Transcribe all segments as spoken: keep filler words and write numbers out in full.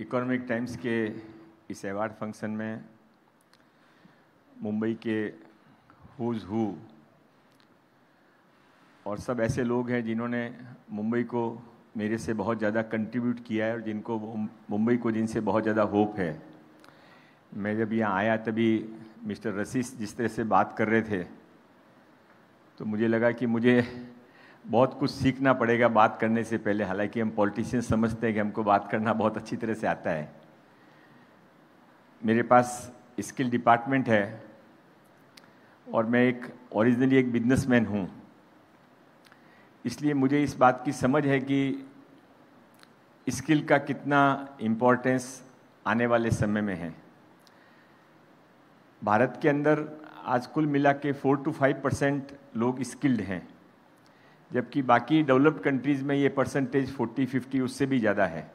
Economic times के इस award function में मुंबई के हुज हु और सब ऐसे लोग हैं जिन्होंने मुंबई को मेरे से बहुत ज़्यादा कंट्रीब्यूट किया है और जिनको मुंबई को जिनसे बहुत ज़्यादा होप है। मैं जब यहाँ आया तभी मिस्टर रसीस जिस तरह से बात कर रहे थे तो मुझे लगा कि मुझे बहुत कुछ सीखना पड़ेगा बात करने से पहले। हालांकि हम पॉलिटिशियन समझते हैं कि हमको बात करना बहुत अच्छी तरह से आता है। मेरे पास स्किल डिपार्टमेंट है और मैं एक ओरिजिनली एक बिजनेसमैन हूँ, इसलिए मुझे इस बात की समझ है कि स्किल का कितना इम्पोर्टेंस आने वाले समय में है। भारत के अंदर आज कुल मिला के फोर टू फाइव परसेंट लोग स्किल्ड हैं, जबकि बाकी डेवलप्ड कंट्रीज़ में ये परसेंटेज फोर्टी फिफ्टी उससे भी ज़्यादा है।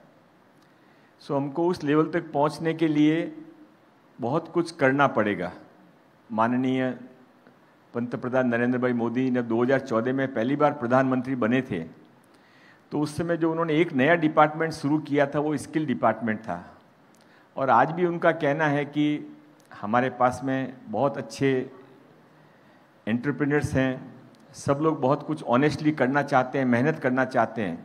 सो so, हमको उस लेवल तक पहुंचने के लिए बहुत कुछ करना पड़ेगा। माननीय पंतप्रधान नरेंद्र भाई मोदी जब दो हज़ार चौदह में पहली बार प्रधानमंत्री बने थे तो उस समय जो उन्होंने एक नया डिपार्टमेंट शुरू किया था वो स्किल डिपार्टमेंट था, और आज भी उनका कहना है कि हमारे पास में बहुत अच्छे एंटरप्रेन्योर्स हैं, सब लोग बहुत कुछ ऑनेस्टली करना चाहते हैं, मेहनत करना चाहते हैं,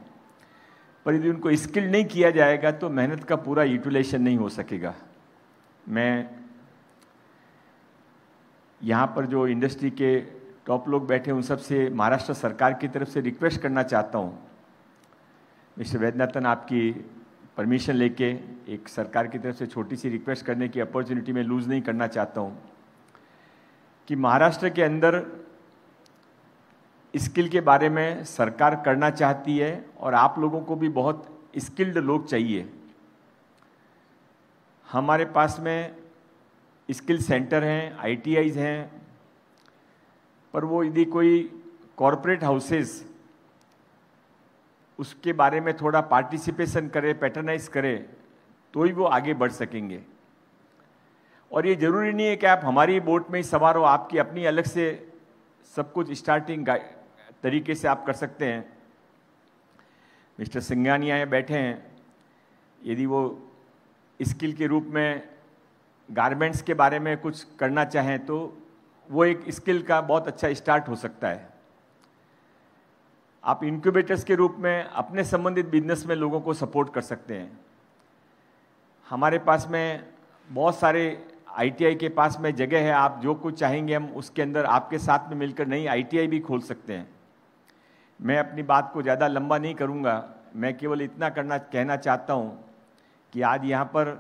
पर यदि उनको स्किल नहीं किया जाएगा तो मेहनत का पूरा यूटिलाइजेशन नहीं हो सकेगा। मैं यहाँ पर जो इंडस्ट्री के टॉप लोग बैठे उन सब से महाराष्ट्र सरकार की तरफ से रिक्वेस्ट करना चाहता हूँ। मिस्टर वैद्यनाथन, आपकी परमिशन लेके एक सरकार की तरफ से छोटी सी रिक्वेस्ट करने की अपॉर्चुनिटी में लूज़ नहीं करना चाहता हूँ कि महाराष्ट्र के अंदर स्किल के बारे में सरकार करना चाहती है और आप लोगों को भी बहुत स्किल्ड लोग चाहिए। हमारे पास में स्किल सेंटर हैं, आईटीआईज़ हैं, पर वो यदि कोई कॉरपोरेट हाउसेस उसके बारे में थोड़ा पार्टिसिपेशन करे, पैटर्नाइज करे, तो ही वो आगे बढ़ सकेंगे। और ये ज़रूरी नहीं है कि आप हमारी बोट में ही सवार हो, आपकी अपनी अलग से सब कुछ स्टार्टिंग तरीके से आप कर सकते हैं। मिस्टर सिंघानिया यहाँ बैठे हैं, यदि वो स्किल के रूप में गारमेंट्स के बारे में कुछ करना चाहें तो वो एक स्किल का बहुत अच्छा स्टार्ट हो सकता है। आप इंक्यूबेटर्स के रूप में अपने संबंधित बिजनेस में लोगों को सपोर्ट कर सकते हैं। हमारे पास में बहुत सारे आई टी आई के पास में जगह है, आप जो कुछ चाहेंगे हम उसके अंदर आपके साथ में मिलकर नई आई टी आई भी खोल सकते हैं। मैं अपनी बात को ज़्यादा लंबा नहीं करूँगा, मैं केवल इतना करना कहना चाहता हूँ कि आज यहाँ पर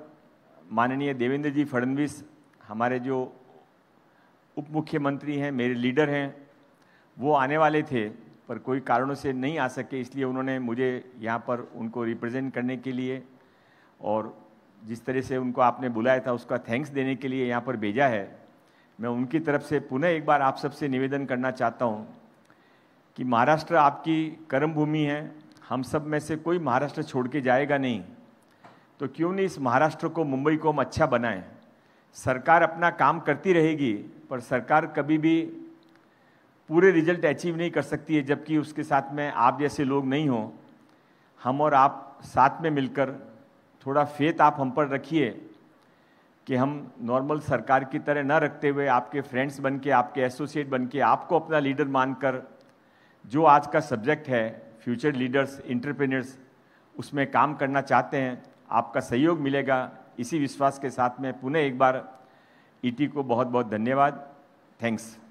माननीय देवेंद्र जी फडणवीस हमारे जो उप मुख्यमंत्री हैं, मेरे लीडर हैं, वो आने वाले थे पर कोई कारणों से नहीं आ सके, इसलिए उन्होंने मुझे यहाँ पर उनको रिप्रेजेंट करने के लिए और जिस तरह से उनको आपने बुलाया था उसका थैंक्स देने के लिए यहाँ पर भेजा है। मैं उनकी तरफ से पुनः एक बार आप सबसे निवेदन करना चाहता हूँ कि महाराष्ट्र आपकी कर्मभूमि है, हम सब में से कोई महाराष्ट्र छोड़ के जाएगा नहीं, तो क्यों नहीं इस महाराष्ट्र को, मुंबई को हम अच्छा बनाएं। सरकार अपना काम करती रहेगी पर सरकार कभी भी पूरे रिजल्ट अचीव नहीं कर सकती है जबकि उसके साथ में आप जैसे लोग नहीं हों। हम और आप साथ में मिलकर, थोड़ा फेथ आप हम पर रखिए कि हम नॉर्मल सरकार की तरह ना रखते हुए आपके फ्रेंड्स बन के, आपके एसोसिएट बन के, आपको अपना लीडर मानकर जो आज का सब्जेक्ट है, फ्यूचर लीडर्स, एंटरप्रेन्योर्स, उसमें काम करना चाहते हैं, आपका सहयोग मिलेगा। इसी विश्वास के साथ में पुनः एक बार ई टी को बहुत बहुत धन्यवाद। थैंक्स।